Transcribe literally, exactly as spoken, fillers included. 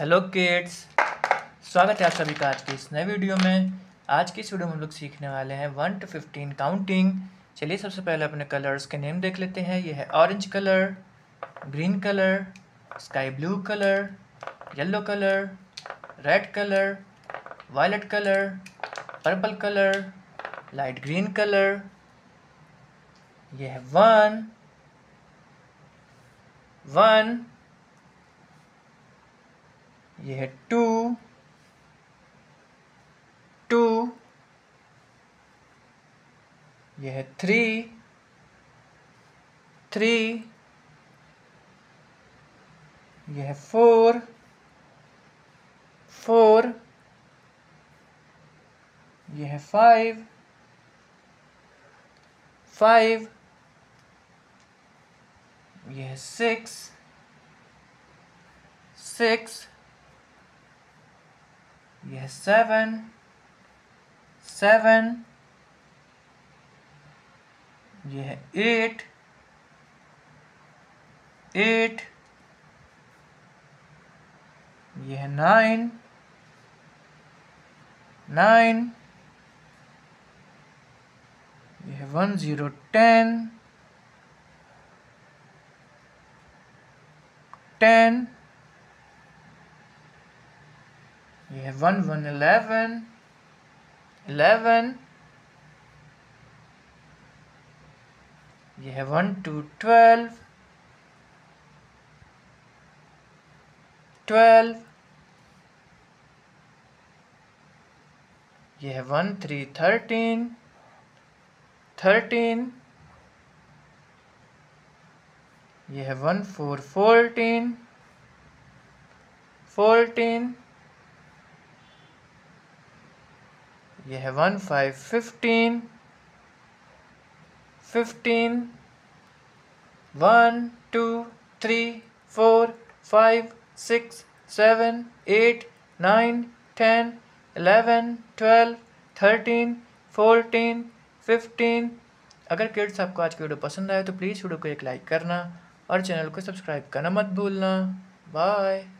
Hello kids, स्वागत है आप सभी का आज की इस नए वीडियो में। आज की इस वीडियो में हम लोग सीखने वाले हैं वन टू फिफ्टीन काउंटिंग। चलिए सबसे पहले अपने कलर्स के नेम देख लेते हैं। ये है orange colour, green colour, sky blue colour, yellow colour, red colour, violet colour, purple colour, light green colour. ये है वन वन यह है टू टू, यह है थ्री थ्री, यह है फोर फोर, यह है फाइव फाइव, यह है सिक्स सिक्स, यह है सेवन सेवन, यह है एट एट, यह है नाइन नाइन, यह है वन जीरो टेन टेन, यह है वन वन इलेवन इलेवन, यह है वन टू ट्वेल्व ट्वेल्व, यह है वन थ्री थर्टीन थर्टीन, यह है वन फोर फोर्टीन फोर्टीन, यह है one five fifteen fifteen, one two three four five six seven eight nine ten eleven twelve thirteen fourteen fifteen. अगर kids आपको आज की वीडियो पसंद आए तो प्लीज़ वीडियो को एक लाइक करना और चैनल को सब्सक्राइब करना मत भूलना। बाय।